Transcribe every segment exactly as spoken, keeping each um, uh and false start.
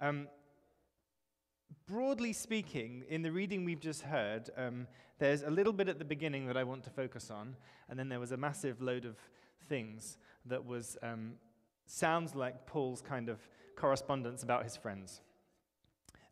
Um, broadly speaking, in the reading we've just heard, um, there's a little bit at the beginning that I want to focus on, and then there was a massive load of things that was um, sounds like Paul's kind of correspondence about his friends.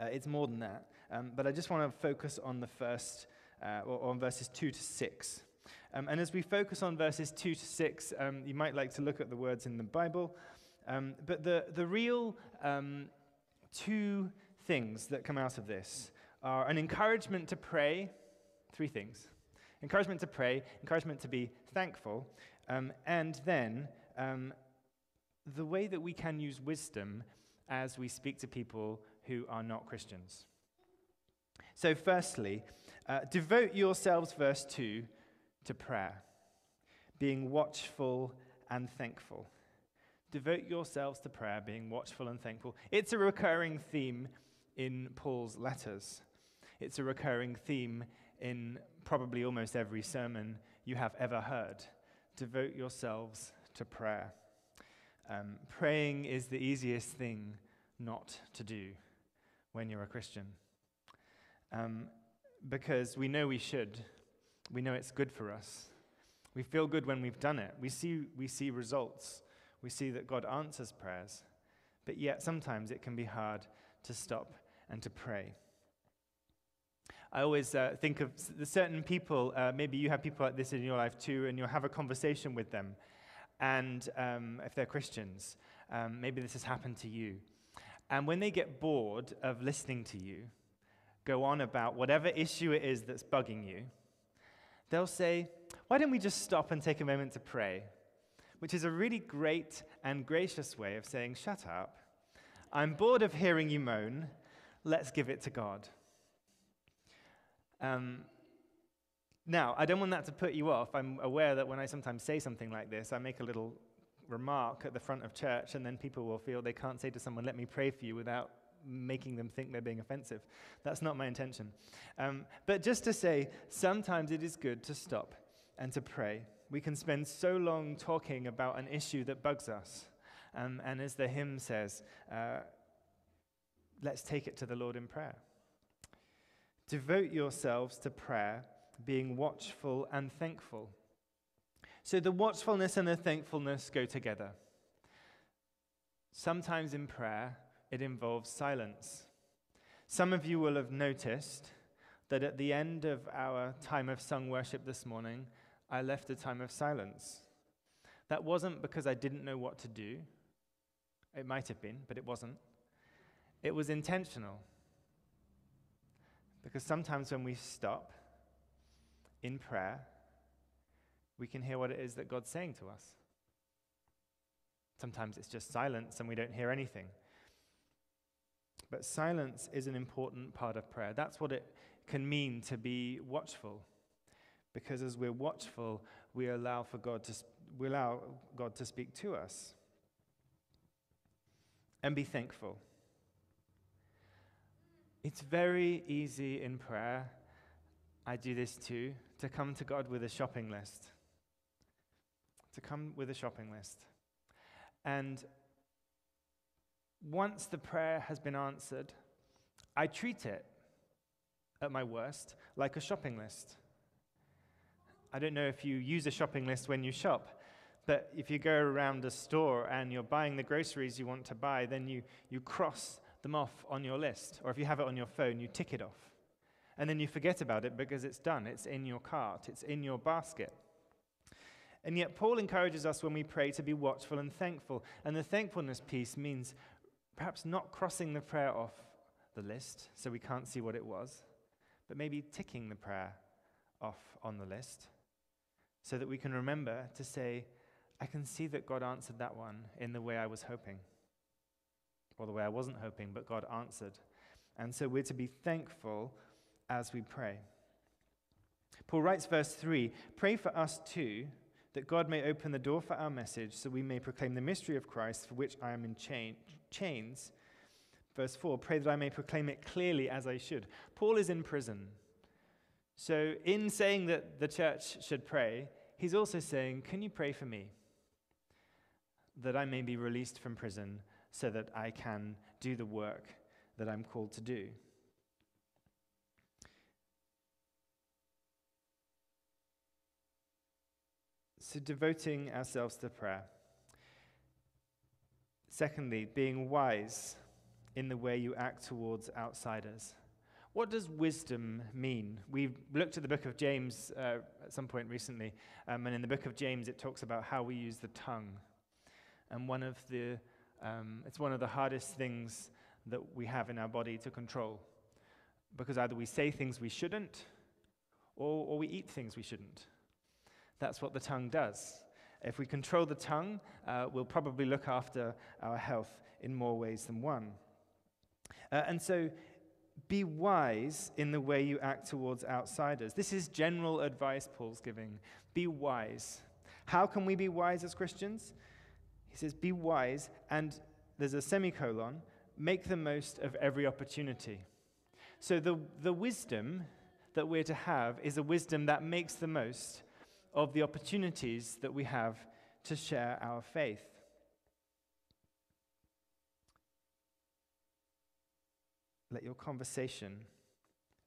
Uh, it's more than that, um, but I just want to focus on the first, uh, or on verses two to six. Um, and as we focus on verses two to six, um, you might like to look at the words in the Bible. Um, but the, the real um, two things that come out of this are an encouragement to pray, three things, encouragement to pray, encouragement to be thankful, um, and then um, the way that we can use wisdom as we speak to people who are not Christians. So firstly, uh, devote yourselves, verse two, to prayer, being watchful and thankful. Devote yourselves to prayer, being watchful and thankful. It's a recurring theme in Paul's letters. It's a recurring theme in probably almost every sermon you have ever heard. Devote yourselves to prayer. Um, praying is the easiest thing not to do when you're a Christian. Um, because we know we should. We know it's good for us. We feel good when we've done it. We see, we see results. We see that God answers prayers, but yet sometimes it can be hard to stop and to pray. I always uh, think of the certain people, uh, maybe you have people like this in your life too, and you'll have a conversation with them, and um, if they're Christians, um, maybe this has happened to you. And when they get bored of listening to you, go on about whatever issue it is that's bugging you, they'll say, "Why don't we just stop and take a moment to pray?" Which is a really great and gracious way of saying, "Shut up, I'm bored of hearing you moan, let's give it to God." Um, now, I don't want that to put you off. I'm aware that when I sometimes say something like this, I make a little remark at the front of church, and then people will feel they can't say to someone, "Let me pray for you," without making them think they're being offensive. That's not my intention. Um, but just to say, sometimes it is good to stop and to pray. We can spend so long talking about an issue that bugs us. Um, and as the hymn says, uh, let's take it to the Lord in prayer. Devote yourselves to prayer, being watchful and thankful. So the watchfulness and the thankfulness go together. Sometimes in prayer, it involves silence. Some of you will have noticed that at the end of our time of sung worship this morning, I left a time of silence. That wasn't because I didn't know what to do. It might have been, but it wasn't. It was intentional. Because sometimes when we stop in prayer, we can hear what it is that God's saying to us. Sometimes it's just silence and we don't hear anything. But silence is an important part of prayer. That's what it can mean to be watchful. Because as we're watchful, we allow for God to we allow God to speak to us. And be thankful. It's very easy in prayer, I do this too, to come to God with a shopping list. To come with a shopping list. And once the prayer has been answered, I treat it, at my worst, like a shopping list. I don't know if you use a shopping list when you shop, but if you go around a store and you're buying the groceries you want to buy, then you, you cross them off on your list. Or if you have it on your phone, you tick it off. And then you forget about it because it's done. It's in your cart. It's in your basket. And yet Paul encourages us when we pray to be watchful and thankful. And the thankfulness piece means perhaps not crossing the prayer off the list so we can't see what it was, but maybe ticking the prayer off on the list, so that we can remember to say, I can see that God answered that one in the way I was hoping, or the way I wasn't hoping, but God answered. And so we're to be thankful as we pray. Paul writes verse three, pray for us too, that God may open the door for our message, so we may proclaim the mystery of Christ, for which I am in chain, chains. Verse four, pray that I may proclaim it clearly as I should. Paul is in prison. So in saying that the church should pray, he's also saying, can you pray for me, that I may be released from prison so that I can do the work that I'm called to do. So devoting ourselves to prayer. Secondly, being wise in the way you act towards outsiders. What does wisdom mean? We looked at the book of James uh, at some point recently, um, and in the book of James it talks about how we use the tongue. And one of the, um, it's one of the hardest things that we have in our body to control, because either we say things we shouldn't, or, or we eat things we shouldn't. That's what the tongue does. If we control the tongue, uh, we'll probably look after our health in more ways than one. Uh, and so, be wise in the way you act towards outsiders. This is general advice Paul's giving. Be wise. How can we be wise as Christians? He says, be wise, and there's a semicolon, make the most of every opportunity. So the, the wisdom that we're to have is a wisdom that makes the most of the opportunities that we have to share our faith. Let your conversation,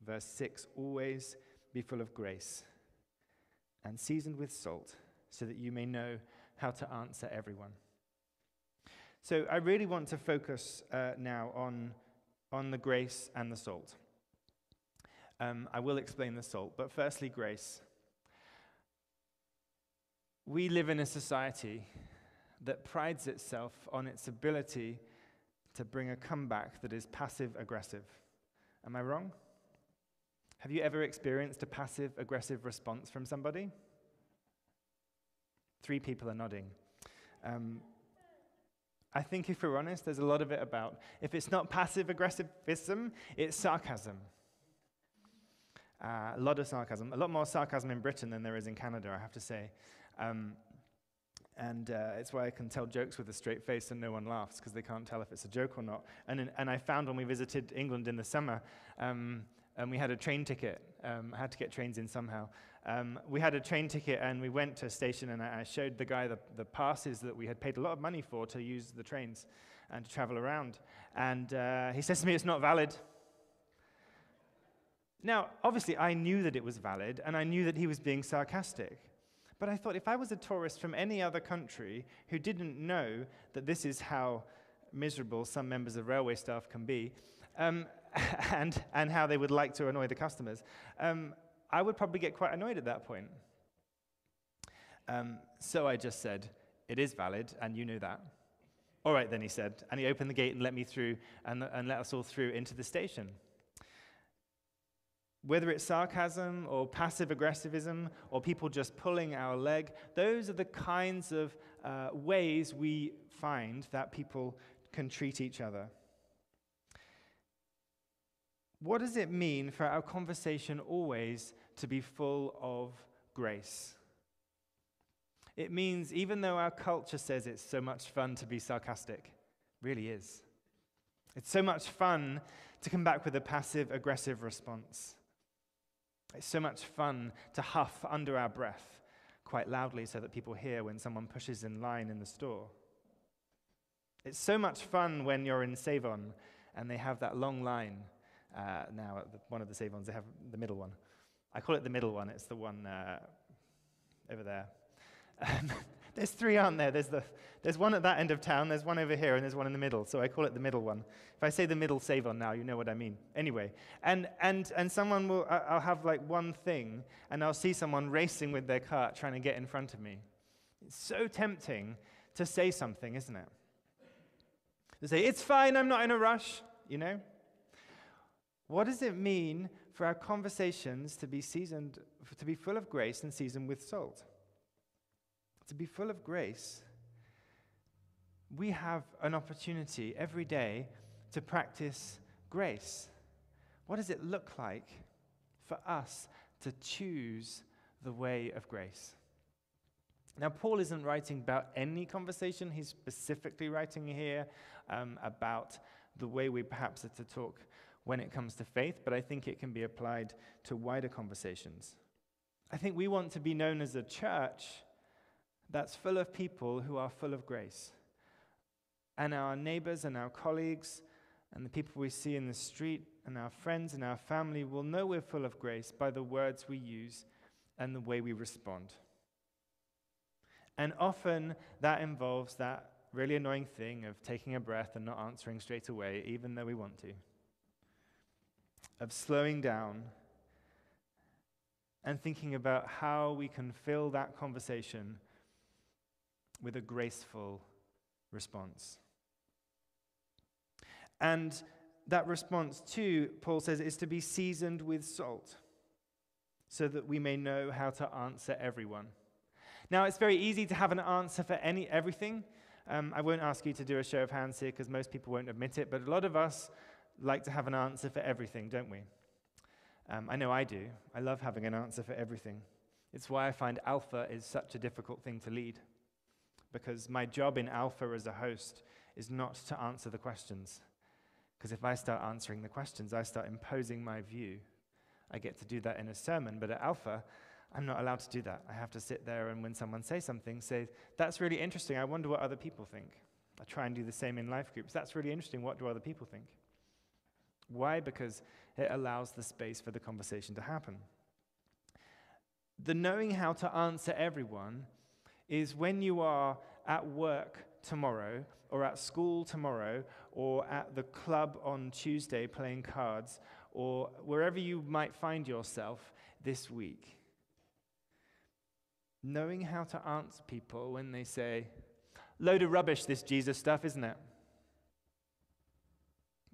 verse six, always be full of grace and seasoned with salt, so that you may know how to answer everyone. So I really want to focus uh, now on, on the grace and the salt. Um, I will explain the salt, but firstly, grace. We live in a society that prides itself on its ability to bring a comeback that is passive-aggressive. Am I wrong? Have you ever experienced a passive-aggressive response from somebody? Three people are nodding. Um, I think if we're honest, there's a lot of it about, if it's not passive-aggressivism, it's sarcasm. Uh, a lot of sarcasm. A lot more sarcasm in Britain than there is in Canada, I have to say. Um, And uh, it's why I can tell jokes with a straight face and no one laughs, because they can't tell if it's a joke or not. And, in, and I found when we visited England in the summer, um, and we had a train ticket. Um, I had to get trains in somehow. Um, we had a train ticket, and we went to a station, and I, I showed the guy the, the passes that we had paid a lot of money for to use the trains and to travel around. And uh, he says to me, it's not valid. Now, obviously, I knew that it was valid, and I knew that he was being sarcastic. But I thought, if I was a tourist from any other country who didn't know that this is how miserable some members of railway staff can be, um, and, and how they would like to annoy the customers, um, I would probably get quite annoyed at that point. Um, so I just said, it is valid, and you know that. All right, then, he said, and he opened the gate and let me through, and, and let us all through into the station. Whether it's sarcasm or passive-aggressivism or people just pulling our leg, those are the kinds of uh, ways we find that people can treat each other. What does it mean for our conversation always to be full of grace? It means, even though our culture says it's so much fun to be sarcastic, it really is. It's so much fun to come back with a passive-aggressive response. It's so much fun to huff under our breath quite loudly so that people hear when someone pushes in line in the store. It's so much fun when you're in Savon and they have that long line. Uh, now, at the, one of the Savons, they have the middle one. I call it the middle one. It's the one uh, over there. Um, there's three, aren't there? There's, the, there's one at that end of town, there's one over here, and there's one in the middle. So I call it the middle one. If I say the middle Savon now, you know what I mean. Anyway, and, and, and someone will, I'll have like one thing, and I'll see someone racing with their cart trying to get in front of me. It's so tempting to say something, isn't it? To say, it's fine, I'm not in a rush, you know? What does it mean for our conversations to be seasoned, to be full of grace and seasoned with salt? To be full of grace, we have an opportunity every day to practice grace. What does it look like for us to choose the way of grace? Now, Paul isn't writing about any conversation. He's specifically writing here um, about the way we perhaps are to talk when it comes to faith, but I think it can be applied to wider conversations. I think we want to be known as a church that's full of people who are full of grace. and our neighbors and our colleagues and the people we see in the street and our friends and our family will know we're full of grace by the words we use and the way we respond. And often that involves that really annoying thing of taking a breath and not answering straight away, even though we want to, of slowing down and thinking about how we can fill that conversation with a graceful response. And that response, too, Paul says, is to be seasoned with salt so that we may know how to answer everyone. Now, it's very easy to have an answer for any everything. Um, I won't ask you to do a show of hands here because most people won't admit it, but a lot of us like to have an answer for everything, don't we? Um, I know I do. I love having an answer for everything. It's why I find Alpha is such a difficult thing to lead, because my job in Alpha as a host is not to answer the questions, because if I start answering the questions, I start imposing my view. I get to do that in a sermon, but at Alpha, I'm not allowed to do that. I have to sit there and when someone says something, say, that's really interesting. I wonder what other people think. I try and do the same in life groups. That's really interesting. What do other people think? Why? Because it allows the space for the conversation to happen. The knowing how to answer everyone is when you are at work tomorrow, or at school tomorrow, or at the club on Tuesday playing cards, or wherever you might find yourself this week. Knowing how to answer people when they say, load of rubbish, this Jesus stuff, isn't it?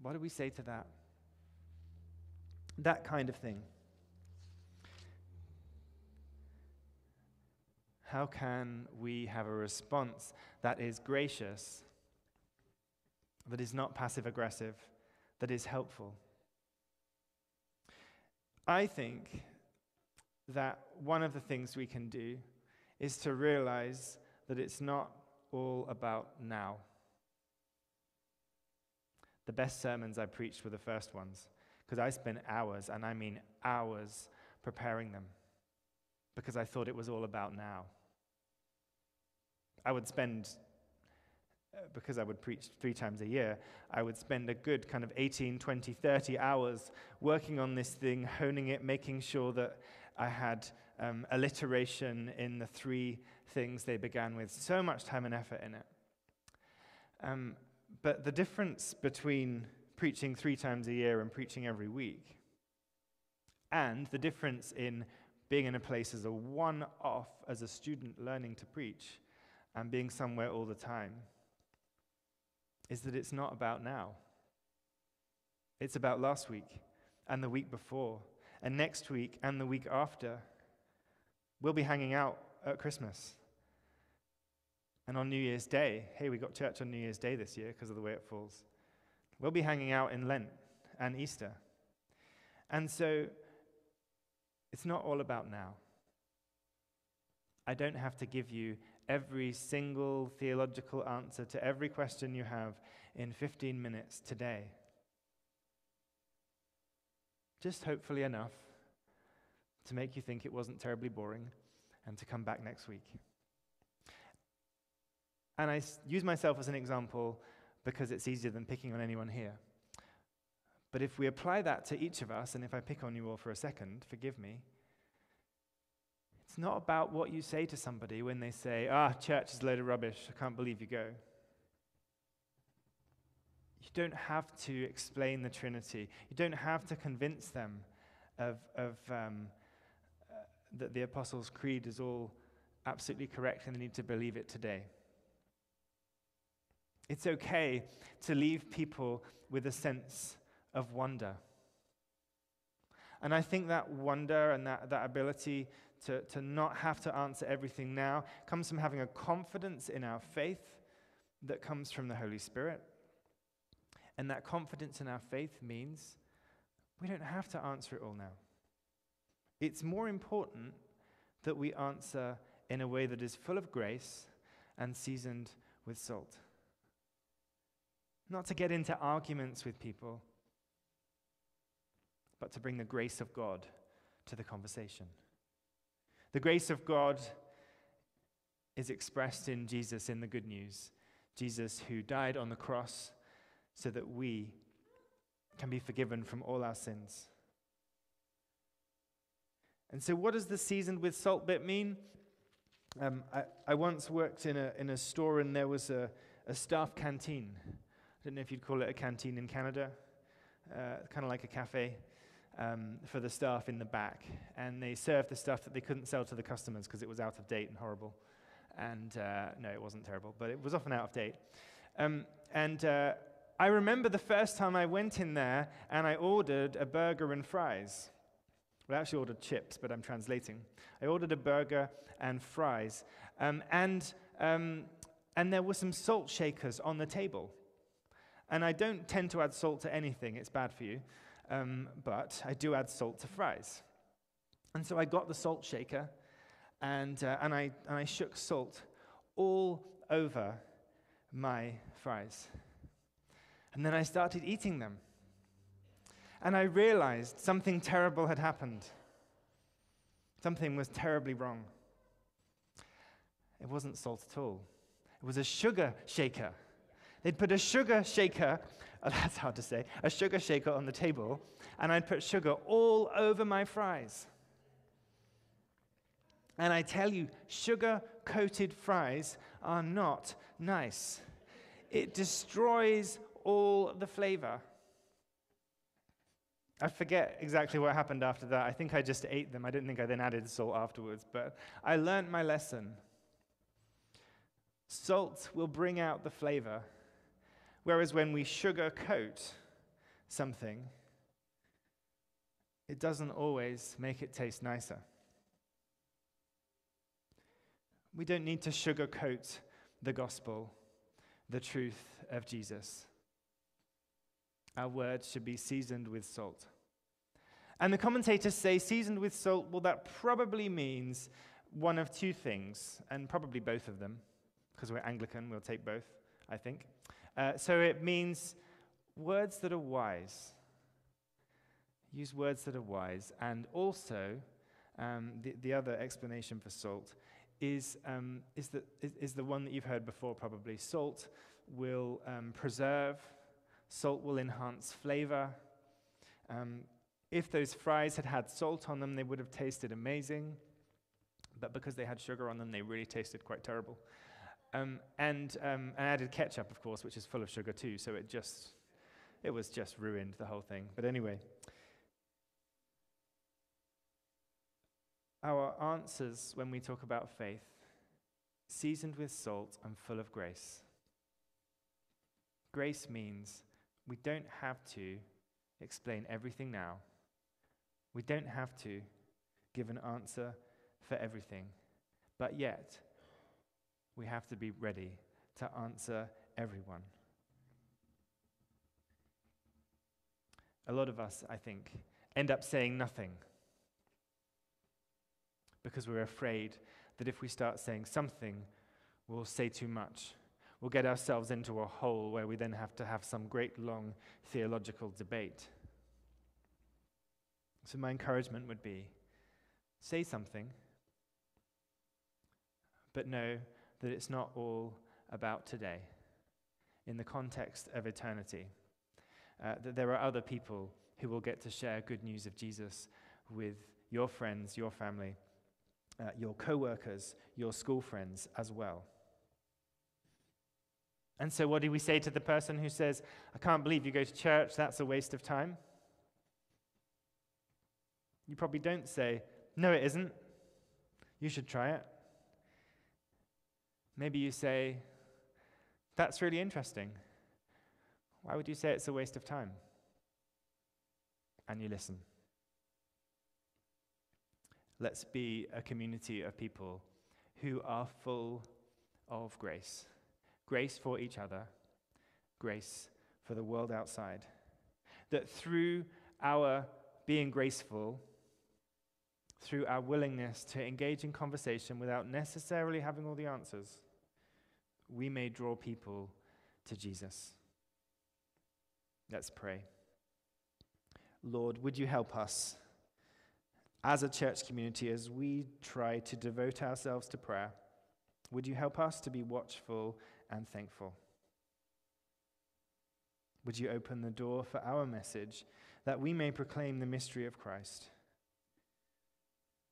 What do we say to that? That kind of thing. How can we have a response that is gracious, that is not passive-aggressive, that is helpful? I think that one of the things we can do is to realize that it's not all about now. The best sermons I preached were the first ones, because I spent hours, and I mean hours, preparing them, because I thought it was all about now. I would spend, because I would preach three times a year, I would spend a good kind of eighteen, twenty, thirty hours working on this thing, honing it, making sure that I had um, alliteration in the three things they began with, so much time and effort in it. Um, but the difference between preaching three times a year and preaching every week, and the difference in being in a place as a one-off, as a student learning to preach, and being somewhere all the time, is that it's not about now. It's about last week, and the week before, and next week, and the week after. We'll be hanging out at Christmas. And on New Year's Day, hey, we got church on New Year's Day this year because of the way it falls. We'll be hanging out in Lent and Easter. And so it's not all about now. I don't have to give you every single theological answer to every question you have in fifteen minutes today. Just hopefully enough to make you think it wasn't terribly boring and to come back next week. And I use myself as an example because it's easier than picking on anyone here. But if we apply that to each of us, and if I pick on you all for a second, forgive me, it's not about what you say to somebody when they say, ah, church is a load of rubbish, I can't believe you go. You don't have to explain the Trinity. You don't have to convince them of, of um, uh, that the Apostles' Creed is all absolutely correct and they need to believe it today. It's okay to leave people with a sense of wonder. And I think that wonder and that, that ability to, to not have to answer everything now comes from having a confidence in our faith that comes from the Holy Spirit. And that confidence in our faith means we don't have to answer it all now. It's more important that we answer in a way that is full of grace and seasoned with salt. Not to get into arguments with people, but to bring the grace of God to the conversation. The grace of God is expressed in Jesus in the good news. Jesus who died on the cross so that we can be forgiven from all our sins. And so what does the seasoned with salt bit mean? Um, I, I once worked in a in a store, and there was a, a staff canteen. I don't know if you'd call it a canteen in Canada, uh, kind of like a cafe um, for the staff in the back. And they served the stuff that they couldn't sell to the customers because it was out of date and horrible. And uh, no, it wasn't terrible, but it was often out of date. Um, and uh, I remember the first time I went in there, and I ordered a burger and fries. Well, I actually ordered chips, but I'm translating. I ordered a burger and fries, um, and um, and there were some salt shakers on the table. And I don't tend to add salt to anything; it's bad for you. Um, but I do add salt to fries. And so I got the salt shaker, and uh, and I and I shook salt all over my fries, and then I started eating them. And I realized something terrible had happened. Something was terribly wrong. It wasn't salt at all. It was a sugar shaker. They'd put a sugar shaker, oh, that's hard to say, a sugar shaker on the table, and I'd put sugar all over my fries. And I tell you, sugar-coated fries are not nice. It destroys all the flavor. I forget exactly what happened after that. I think I just ate them. I didn't think I then added salt afterwards, but I learned my lesson. Salt will bring out the flavor, whereas when we sugarcoat something, it doesn't always make it taste nicer. We don't need to sugarcoat the gospel, the truth of Jesus. Our words should be seasoned with salt. And the commentators say seasoned with salt, well, that probably means one of two things, and probably both of them, because we're Anglican, we'll take both, I think. Uh, so it means words that are wise. Use words that are wise. And also, um, the, the other explanation for salt is, um, is, the, is, is the one that you've heard before, probably. Salt will um, preserve. Salt will enhance flavor. Um, if those fries had had salt on them, they would have tasted amazing. But because they had sugar on them, they really tasted quite terrible. Um, and um, I added ketchup, of course, which is full of sugar too. So it just, it was just ruined the whole thing. But anyway, our answers when we talk about faith, seasoned with salt and full of grace. Grace means we don't have to explain everything now. We don't have to give an answer for everything. But yet, we have to be ready to answer everyone. A lot of us, I think, end up saying nothing because we're afraid that if we start saying something, we'll say too much. We'll get ourselves into a hole where we then have to have some great long theological debate. So my encouragement would be, say something, but know that it's not all about today, in the context of eternity, uh, that there are other people who will get to share good news of Jesus with your friends, your family, uh, your co-workers, your school friends as well. And so what do we say to the person who says, I can't believe you go to church, that's a waste of time? You probably don't say, no, it isn't. You should try it. Maybe you say, that's really interesting. Why would you say it's a waste of time? And you listen. Let's be a community of people who are full of grace. Grace for each other, grace for the world outside. That through our being graceful, through our willingness to engage in conversation without necessarily having all the answers, we may draw people to Jesus. Let's pray. Lord, would you help us as a church community as we try to devote ourselves to prayer? Would you help us to be watchful and thankful? Would you open the door for our message, that we may proclaim the mystery of Christ?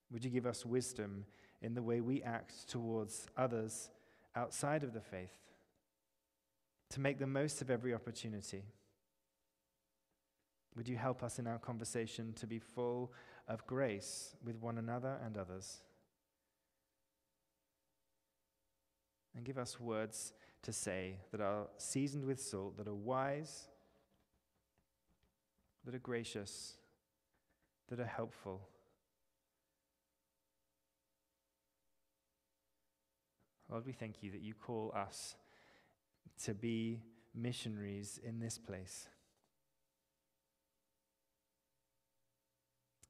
Would you give us wisdom in the way we act towards others outside of the faith, to make the most of every opportunity? Would you help us in our conversation to be full of grace with one another and others? And give us words to say that are seasoned with salt, that are wise, that are gracious, that are helpful. Lord, we thank you that you call us to be missionaries in this place.